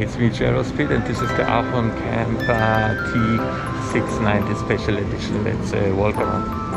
It's me, Jaro Speed, and this is the Ahorn Camp T690 Special Edition. Let's walk around.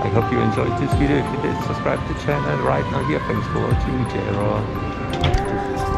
I hope you enjoyed this video. If you did, subscribe to the channel right now here. Thanks for watching. Jaro.